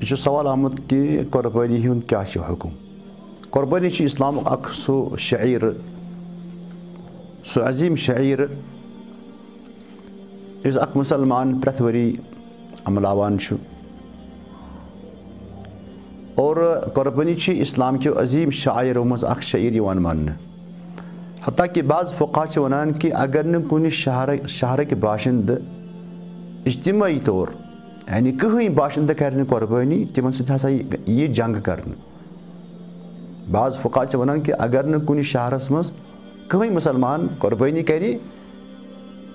بچو سوال آمد کہ قربانی ہند کیا حکم قربانی اسلام اخ سو شعیر سو عظیم شعیر اس اک مسلمان پریت وری عملاوان شو اور قربانی اسلام کے عظیم شاعروں مز اخ شعیر یوان ماننے حتیٰ کہ بعض فقہ چھ ونان کہ اگر نہ کونی شہر کے باشند اجتماعی طور یعنی کہیں باشندہ کرنے قربانی تمن سۭتۍ ہسا یہ جنگ کرنے بعض فقہ چھ ونان کہ اگر نہ کونی شہرس مز کہیں مسلمان قربانی کری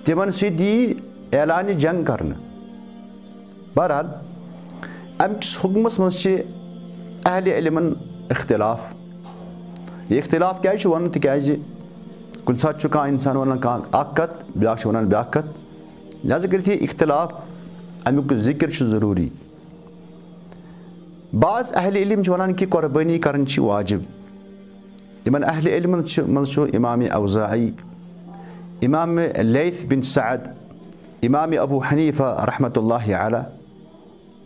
تمن سۭتۍ دی اعلان جنگ کرنے بہرحال امکس حکمس مز چھ اہل علمن اختلاف یہ اختلاف کیا چھ ونان تکیازِ کن سات چھ کان انسان ونان اک کتھ بیاکھ چھ ونان بیاکھ کتھ لہذا کرتھی اختلاف امیک ذکر چھ ضروری بعض اہل علم چھ ونان کہ قربانی کرن چھ واجب یمن اہل علم مز چھ امام اوزاعی امام لیث بن سعد امام ابو حنیفہ رحمۃ اللہ علیہ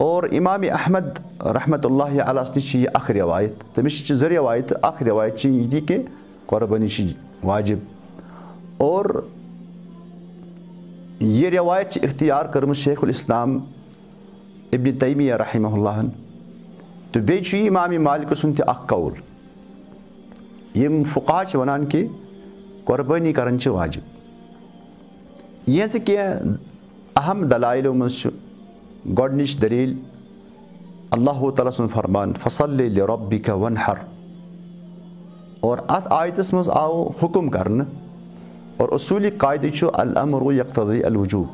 اور امام احمد رحمۃ اللہ علیہ اس نش یہ اخر روایت تمش چھ زر روایت اخر روایت چھ یہ دی کہ قربانی چھ واجب اور یہ روایت اختیار کرم شیخ الاسلام ابن تیمیہ رحمہ اللہ تو بی چھ امام مالک سن تہ اخ قول یم فقہ چھ ونان کہ قربانی کرن چھ واجب یہ چھ کہ اہم دلائلوں مز چھ گۄڈنِچ دلیل اللہ تعالیٰ سن فرمان فصلی لربک ونحر اور ات آیتس مز آو حکم کرن اور اصولی قاعدہ چھ الامر یقتضی الوجوب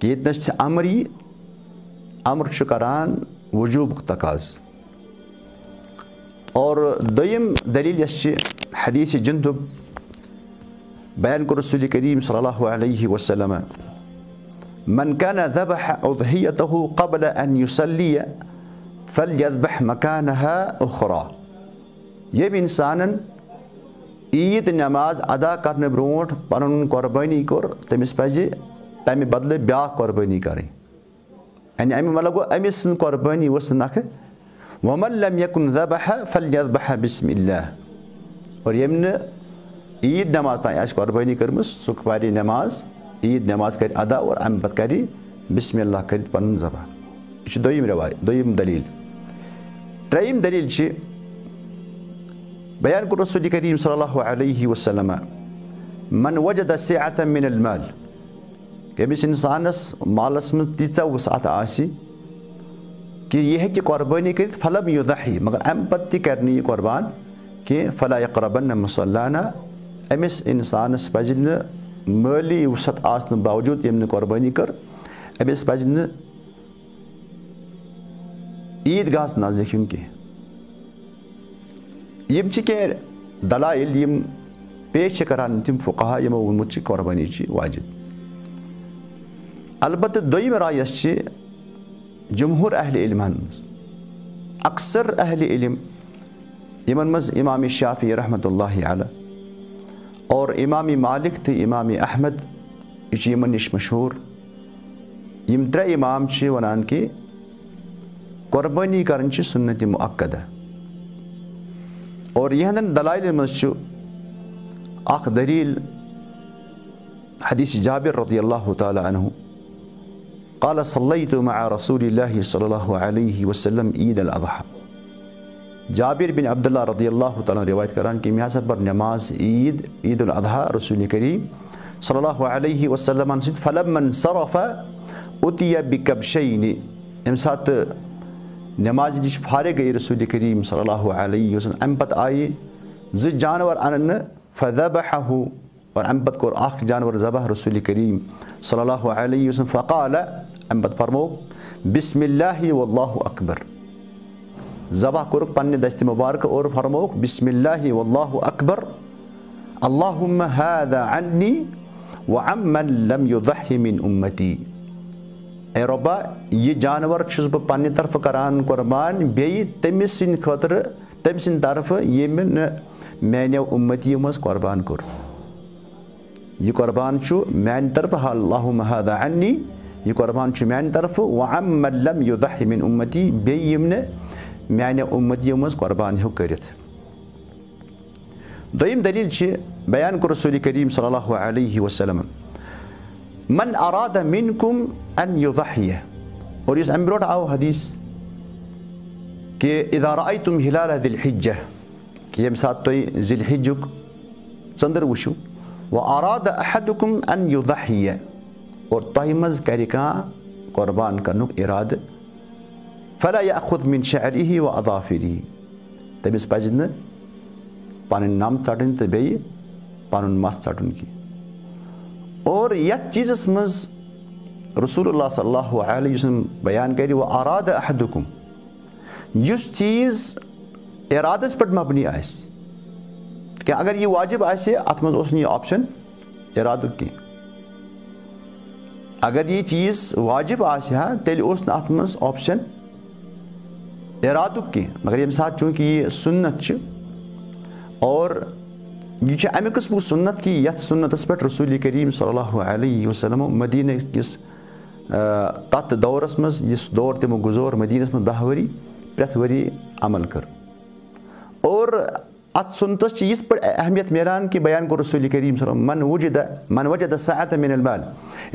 کہ یتنس چھ امری امر چھ کران وجوب تقاض اور دویم دلیل یس چھ حدیث جندب بیان کر رسول کریم صلی اللہ علیہ وسلم من كان ذبح اضحیته قبل ان يصلي فليذبح مكانها اخرى یہ بھی انسانن عید نماز ادا کرنے برونٹ پنن قربانی کر تمس پزی تمہ بدلے بیا قربانی کریں یعنی امی ملگو امی سن قربانی وسنکھ ومن لم يكن ذبح فليذبح بسم الله اور یمن عید نماز تائیں اس قربانی کرمس سکھواری نماز عید نماز کر ادا اور ام پت کری بسم اللہ کر پن ذبح یہ دویم روایت دویم دلیل تریم دلیل چھ بیان کر رسول کریم صلی اللہ علیہ وسلم من وجد سعة من المال کہ بس انسانس مالس من تیژا وسعت آسی کہ یہ ہے کہ قربانی کرت فلم یضحی مگر ام پت کرنی قربان کہ فلا یقربن مصلانا امس انسانس پزن مالی وسط آسن باوجود یمن قربانی کر امس پزن عید گاہ نزدیک یون کینٛہہ یم چھ کینٛہہ دلائل یم پیش کران تم فقہا یمو ووٚنمُت چھ قربانی چھ واجب البتہ دویم راے یس چھ جمہور اہل علم اکثر اہل علم یمن مز امام شافعی رحمۃ اللہ علیہ اور امام مالک تہ امام احمد یہ یمن نش مشہور یم ترے امام چھ ونان کہ قربانی کرن چھ سنت مؤکدہ اور یہندن دلائل مز چھ اخ دلیل حدیث جابر رضی اللہ تعالی عنہ قال صلیت مع رسول اللہ صلی اللہ علیہ وسلم عید الاضحی جابر بن عبداللہ رضی اللہ تعالیٰ روایت کران کہ میاسا پر نماز عید عید الاضحیٰ رسول کریم صلی اللہ علیہ وسلم انسید فلما انصرف اتی بکبشین ام سات نماز دش فارے گئی رسول کریم صلی اللہ علیہ وسلم ام پت آئی ز جانور انن فذبحہ اور ام پت کور آخر جانور ذبح رسول کریم صلی اللہ علیہ وسلم فقال ام پت فرمو بسم اللہ واللہ اکبر ذبح کرک پننے دست مبارک اور فرموک بسم اللہ واللہ اکبر اللہم ھذا عنی وعمن لم یضحی من امتی اے ربا یہ جانور چھس بہ پننے طرف کران قربان بیئی تمسن خاطر تمسن طرف یمن میانو امتی مز قربان کر یہ قربان چھ میان طرف اللہم ھذا عنی يقربان شمعن طرفه وعم لم يضحي من أمتي بيمنه معنى أمتي يومز قربان هو كريت. دائم دليل شيء بيان رسول الكريم صلى الله عليه وسلم من أراد منكم أن يضحي اور اس امبروڈ آو حدیث کہ اذا رأيتم هلال ذی الحجة کہ یم سات توی ذی الحجة چندر وشو واراد احدكم ان يضحي اور تایمز کریکا قربان کرنک اراد فلا يأخذ من شعره واظافره تمس پزن پان نام چاٹن تے بی پان ماس چاٹن کی اور یت چیز اسمز رسول اللہ صلی اللہ علیہ وسلم بیان کری واراد احدکم یس چیز ارادس پر مبنی آئس کہ اگر یہ واجب آئسے اتمز اس نے آپشن ارادو کی اگر یہ چیز واجب آئسے ہاں تیل اس نے اتمز آپشن ارادو کی مگر یہ ساتھ چونکہ یہ سنت چھ اور یہ چھ امی قسم سنت کی یت سنت اس پر رسول کریم صلی اللہ علیہ وسلم مدینہ کس تات دورس مز جس دور تمو گزور مدینہ اس میں 10 وری پرت وری عمل کر اور ات سنتس چی اس پر اہمیت میران کی بیان کو رسول کریم صلی اللہ علیہ وسلم من وجد ساعت من المال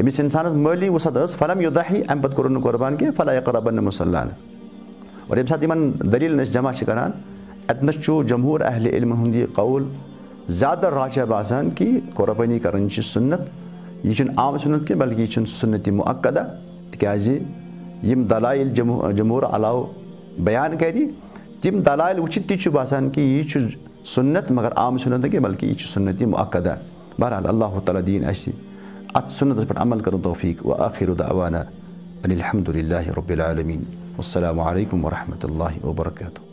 امس انسانت مالی وسط اس فلم یضحی ام بد کرن قربان کے فلا یقربن مصلان اور ام ساتھ ایمان دلیل نش جمع شکران اتنس چو جمہور اہل علم ہندی قول زیادہ راجہ بازان کی قربانی کرن چی سنت یہ چن عام سنت کے بلکہ یہ چن سنت مؤکدہ تکیازی یم دلائل جمہور علاو بیان کری یم دلائل وچت چھ باسان کہ یہ چھ سنت مگر عام سنت کے بلکہ یہ چھ سنت مؤکدہ بہرحال اللہ تعالی دین ایسی ات سنت پر عمل کرو توفیق وآخر دعوانا ان الحمدللہ رب العالمین والسلام علیکم ورحمۃ اللہ وبرکاتہ.